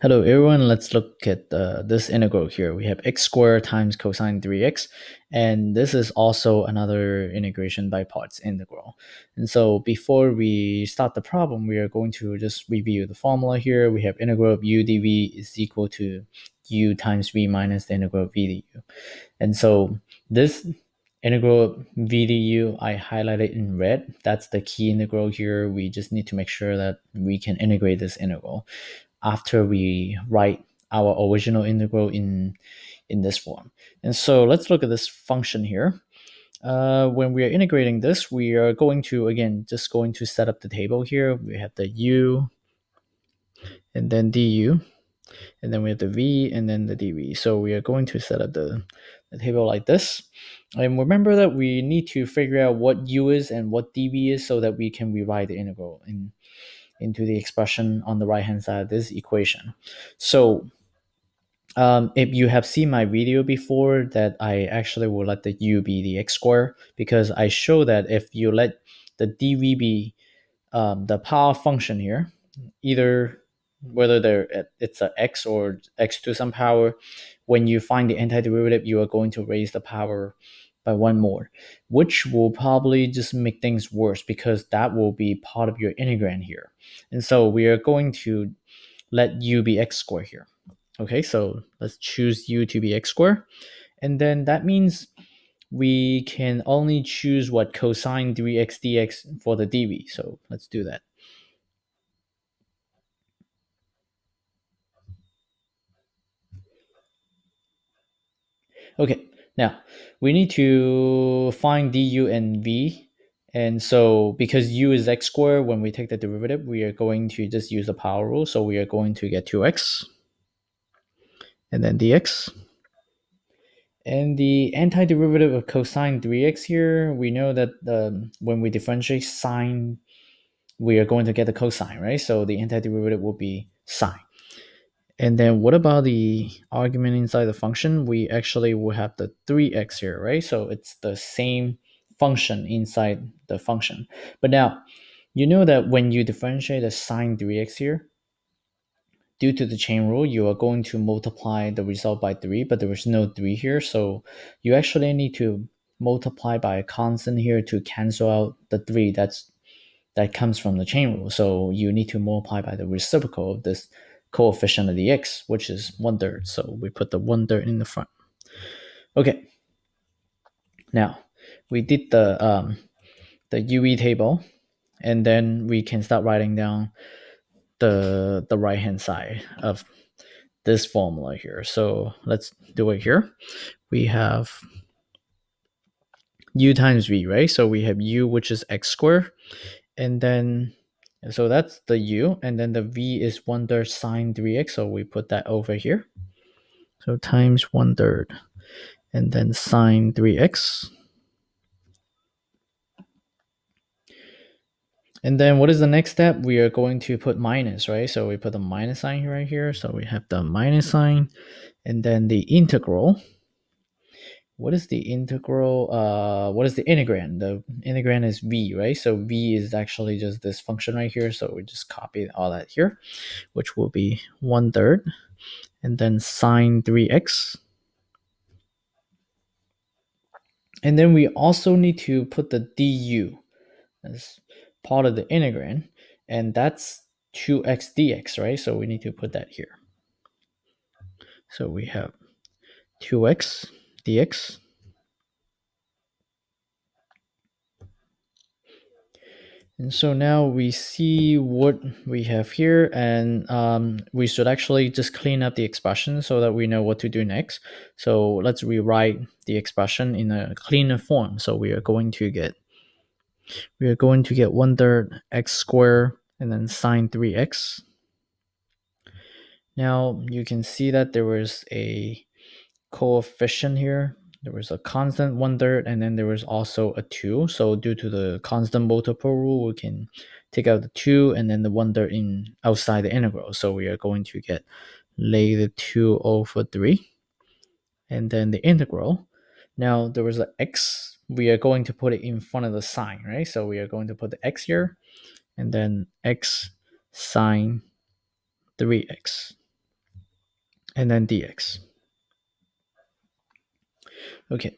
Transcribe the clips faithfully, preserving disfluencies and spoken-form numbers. Hello everyone, let's look at uh, this integral here. We have x squared times cosine three x, and this is also another integration by parts integral. And so before we start the problem, we are going to just review the formula here. We have integral of u dv is equal to u times v minus the integral of v du. And so this integral of v du, I highlighted in red. That's the key integral here. We just need to make sure that we can integrate this integral after we write our original integral in in this form. And so let's look at this function here. Uh, when we are integrating this, we are going to, again, just going to set up the table here. We have the u, and then du, and then we have the v, and then the dv. So we are going to set up the, the table like this. And remember that we need to figure out what u is and what dv is so that we can rewrite the integral in into the expression on the right hand side of this equation. So um, if you have seen my video before, that I actually will let the u be the x squared, because I show that if you let the dv be um, the power function here, either whether they're it's a x or x to some power, when you find the antiderivative, you are going to raise the power by one more, which will probably just make things worse because that will be part of your integrand here. And so we are going to let u be x squared here. Okay, so let's choose u to be x squared. And then that means we can only choose what cosine three x dx for the dv. So let's do that. Okay. Now, we need to find du and v, and so because u is x squared, when we take the derivative, we are going to just use the power rule, so we are going to get two x, and then dx. And the antiderivative of cosine three x here, we know that um, when we differentiate sine, we are going to get the cosine, right? So the antiderivative will be sine. And then what about the argument inside the function? We actually will have the three x here, right? So it's the same function inside the function. But now, you know that when you differentiate the sine three x here, due to the chain rule, you are going to multiply the result by three, but there is no three here. So you actually need to multiply by a constant here to cancel out the three that's, that comes from the chain rule. So you need to multiply by the reciprocal of this coefficient of the x, which is one third, so we put the one third in the front. Okay, now we did the um, the U E table, and then we can start writing down the the right hand side of this formula here. So let's do it here. We have u times v, right? So we have u, which is x squared, and then so that's the u, and then the v is one third sine three x, so we put that over here. So times one third, and then sine three x. And then what is the next step? We are going to put minus, right? So we put the minus sign right here. So we have the minus sign, and then the integral. What is the integral? Uh, what is the integrand? The integrand is v, right? So v is actually just this function right here. So we just copy all that here, which will be one third, and then sine three x. And then we also need to put the du as part of the integrand, and that's two x dx, right? So we need to put that here. So we have two x dx. And so now we see what we have here, and um, we should actually just clean up the expression so that we know what to do next. So let's rewrite the expression in a cleaner form. So we are going to get we are going to get one third x squared and then sine three x. Now you can see that there was a coefficient here, there was a constant one third, and then there was also a two. So due to the constant multiple rule, we can take out the two and then the one third in outside the integral. So we are going to get negative two over three, and then the integral. Now there was an x. We are going to put it in front of the sign, right? So we are going to put the x here, and then x sine three x. and then dx. Okay,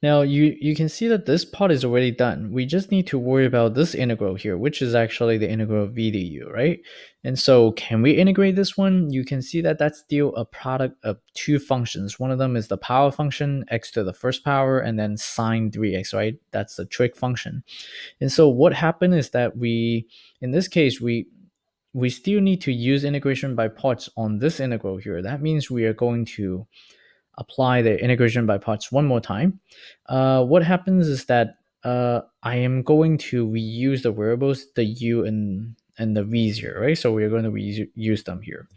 now you, you can see that this part is already done. We just need to worry about this integral here, which is actually the integral of v du, right? And so can we integrate this one? You can see that that's still a product of two functions. One of them is the power function, x to the first power, and then sine three x, right? That's the trig function. And so what happened is that we, in this case, we we still need to use integration by parts on this integral here. That means we are going to apply the integration by parts one more time. Uh, what happens is that uh, I am going to reuse the variables, the u and, and the v's here, right? So we're going to reuse them here.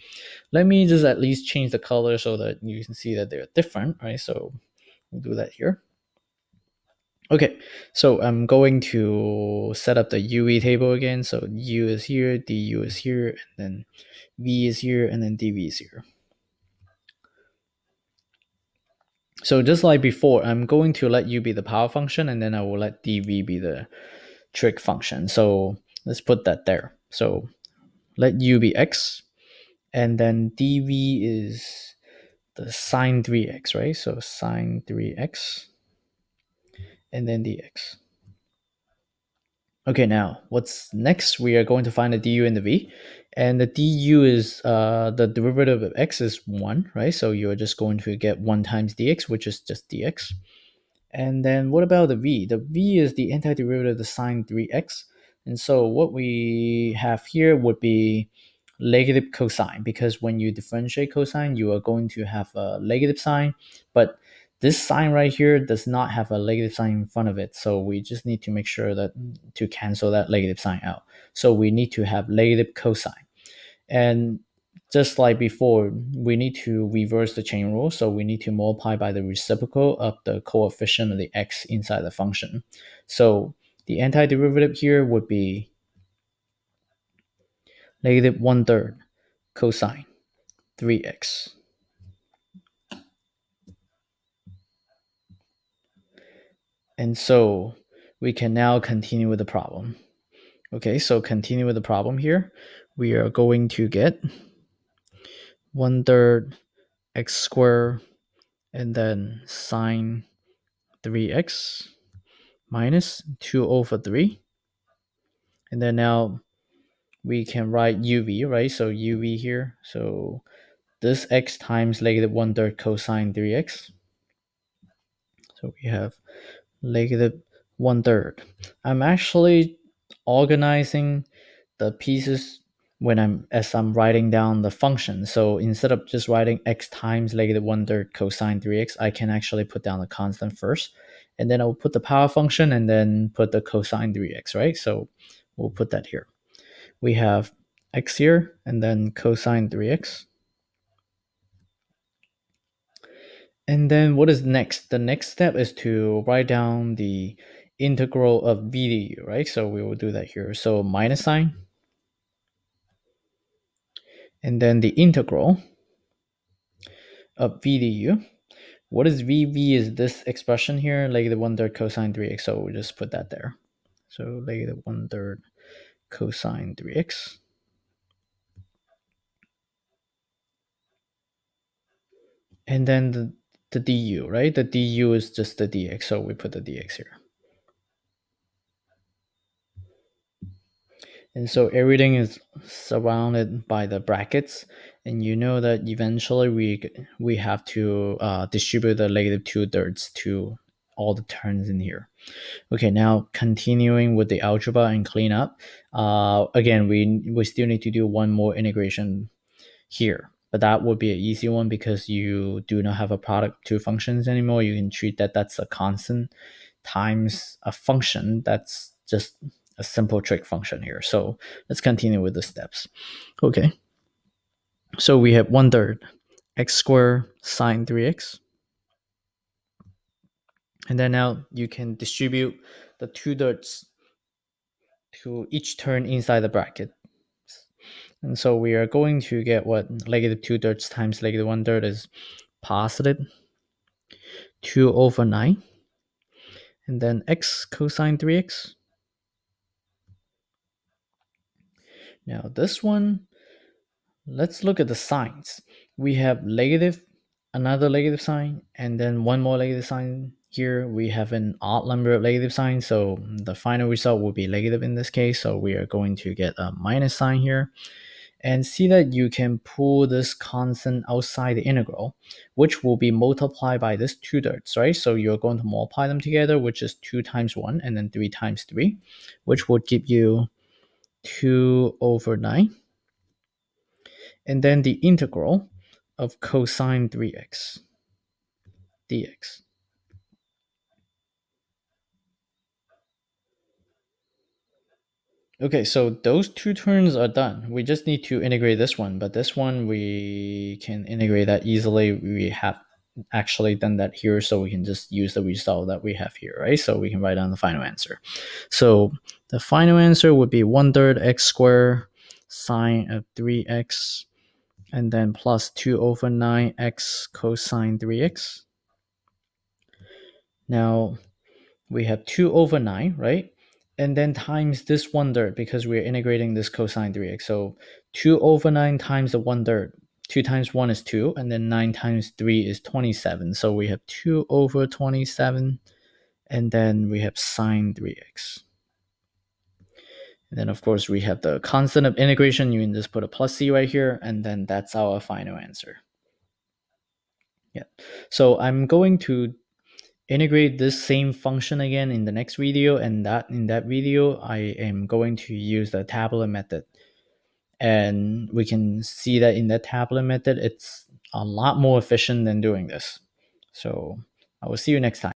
Let me just at least change the color so that you can see that they're different, right? So we'll do that here. Okay, so I'm going to set up the U V table again. So u is here, du is here, and then v is here, and then dv is here. So just like before, I'm going to let u be the power function, and then I will let dv be the trig function. So let's put that there. So let u be x, and then dv is the sine three x, right? So sine three x, and then dx. Okay, now what's next? We are going to find the du and the v. And the du is, uh, the derivative of x is one, right? So you're just going to get one times dx, which is just dx. And then what about the v? The v is the antiderivative of the sine three x. And so what we have here would be negative cosine, because when you differentiate cosine, you are going to have a negative sign. But this sign right here does not have a negative sign in front of it. So we just need to make sure that to cancel that negative sign out. So we need to have negative cosine. And just like before, we need to reverse the chain rule. So we need to multiply by the reciprocal of the coefficient of the x inside the function. So the antiderivative here would be negative one third cosine three x. And so we can now continue with the problem. Okay, so continue with the problem here. We are going to get one third x squared and then sine three x minus two over three. And then now we can write uv, right? So uv here. So this x times negative one third cosine three x. So we have negative one third. I'm actually organizing the pieces when I'm as I'm writing down the function. So instead of just writing x times negative one third cosine three x, I can actually put down the constant first, and then I'll put the power function and then put the cosine three x, right? So we'll put that here. We have x here and then cosine three x. And then what is next? The next step is to write down the integral of v du, right? So we will do that here. So minus sign, and then the integral of v du. What is v? v is this expression here, negative one third cosine three x. So we'll just put that there. So negative one third cosine three x. And then the the du, right? The du is just the dx, so we put the dx here. And so everything is surrounded by the brackets, and you know that eventually we we have to uh, distribute the negative two thirds to all the terms in here. Okay, now continuing with the algebra and clean up. Uh, again, we we still need to do one more integration here. But that would be an easy one because you do not have a product two functions anymore. You can treat that that's a constant times a function. That's just a simple trig function here. So let's continue with the steps. Okay. So we have one third x squared sine three x. And then now you can distribute the two thirds to each turn inside the bracket. And so we are going to get what? Negative two thirds times negative one third is positive two over nine. And then x cosine three x. Now this one, Let's look at the signs. We have negative, another negative sign, and then one more negative sign. Here we have an odd number of negative signs, so the final result will be negative in this case. So we are going to get a minus sign here. And see that you can pull this constant outside the integral, which will be multiplied by this two thirds, right? So you're going to multiply them together, which is two times one and then three times three, which will give you two over nine. And then the integral of cosine three x dx. Okay, so those two turns are done. We just need to integrate this one, but this one we can integrate that easily. We have actually done that here, so we can just use the result that we have here, right? So we can write down the final answer. So the final answer would be one third x squared sine of three x, and then plus two over nine x cosine three x. Now we have two over nine, right? And then times this one third, because we're integrating this cosine three x. So two over nine times the one third. two times one is two, and then nine times three is twenty-seven. So we have two over twenty-seven, and then we have sine three x. And then, of course, we have the constant of integration. You can just put a plus c right here, and then that's our final answer. Yeah. So I'm going to integrate this same function again in the next video, and that in that video I am going to use the tabular method, and we can see that in the tabular method it's a lot more efficient than doing this. So I will see you next time.